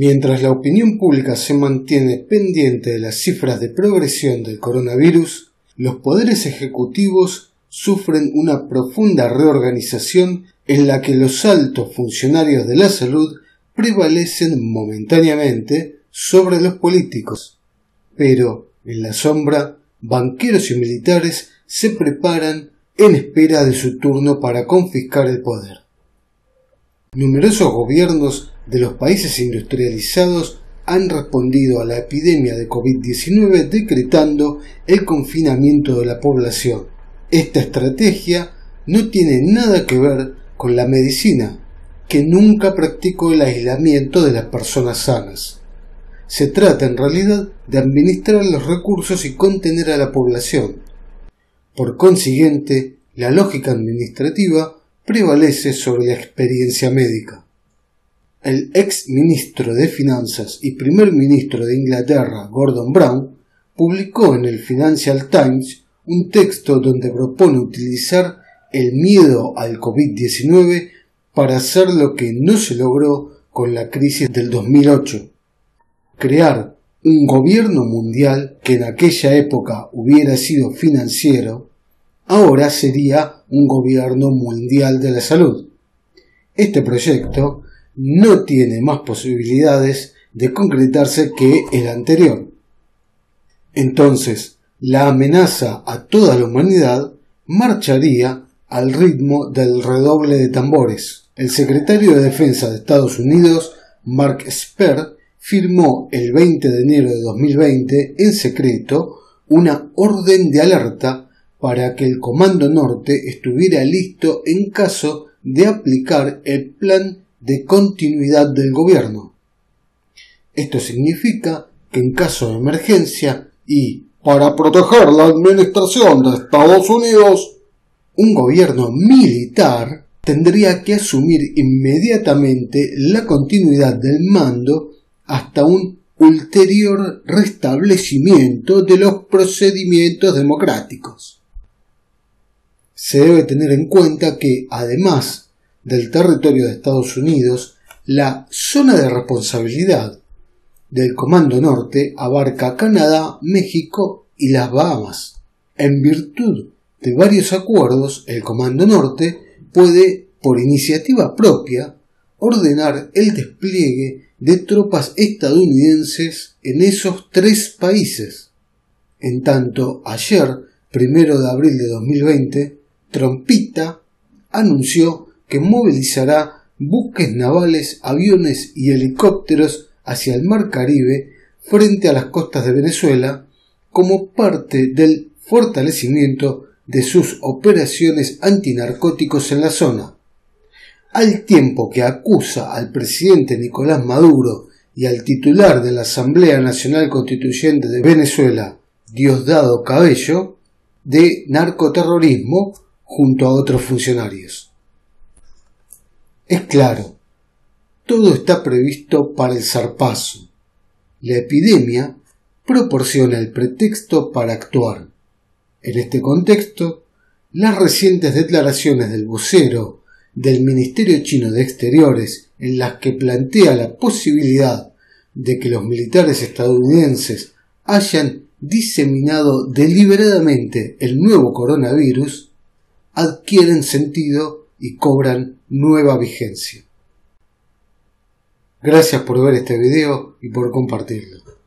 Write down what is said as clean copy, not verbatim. Mientras la opinión pública se mantiene pendiente de las cifras de progresión del coronavirus, los poderes ejecutivos sufren una profunda reorganización en la que los altos funcionarios de la salud prevalecen momentáneamente sobre los políticos. Pero, en la sombra, banqueros y militares se preparan en espera de su turno para confiscar el poder. Numerosos gobiernos de los países industrializados han respondido a la epidemia de COVID-19 decretando el confinamiento de la población. Esta estrategia no tiene nada que ver con la medicina, que nunca practicó el aislamiento de las personas sanas. Se trata en realidad de administrar los recursos y contener a la población. Por consiguiente, la lógica administrativa prevalece sobre la experiencia médica. El ex ministro de Finanzas y primer ministro de Inglaterra, Gordon Brown, publicó en el Financial Times un texto donde propone utilizar el miedo al COVID-19 para hacer lo que no se logró con la crisis del 2008. Crear un gobierno mundial que en aquella época hubiera sido financiero, ahora sería un gobierno mundial de la salud. Este proyecto no tiene más posibilidades de concretarse que el anterior. Entonces, la amenaza a toda la humanidad marcharía al ritmo del redoble de tambores. El secretario de Defensa de Estados Unidos, Mark Speer, firmó el 20 de enero de 2020 en secreto una orden de alerta para que el Comando Norte estuviera listo en caso de aplicar el plan de continuidad del gobierno. Esto significa que en caso de emergencia y para proteger la administración de Estados Unidos, un gobierno militar tendría que asumir inmediatamente la continuidad del mando hasta un ulterior restablecimiento de los procedimientos democráticos. Se debe tener en cuenta que, además del territorio de Estados Unidos, la zona de responsabilidad del Comando Norte abarca Canadá, México y las Bahamas. En virtud de varios acuerdos, el Comando Norte puede, por iniciativa propia, ordenar el despliegue de tropas estadounidenses en esos tres países. En tanto, ayer, 1 de abril de 2020, Trumpita anunció que movilizará buques navales, aviones y helicópteros hacia el Mar Caribe frente a las costas de Venezuela como parte del fortalecimiento de sus operaciones antinarcóticos en la zona. Al tiempo que acusa al presidente Nicolás Maduro y al titular de la Asamblea Nacional Constituyente de Venezuela, Diosdado Cabello, de narcoterrorismo junto a otros funcionarios. Es claro, todo está previsto para el zarpazo. La epidemia proporciona el pretexto para actuar. En este contexto, las recientes declaraciones del vocero del Ministerio Chino de Exteriores, en las que plantea la posibilidad de que los militares estadounidenses hayan diseminado deliberadamente el nuevo coronavirus, adquieren sentido y cobran nueva vigencia. Gracias por ver este video y por compartirlo.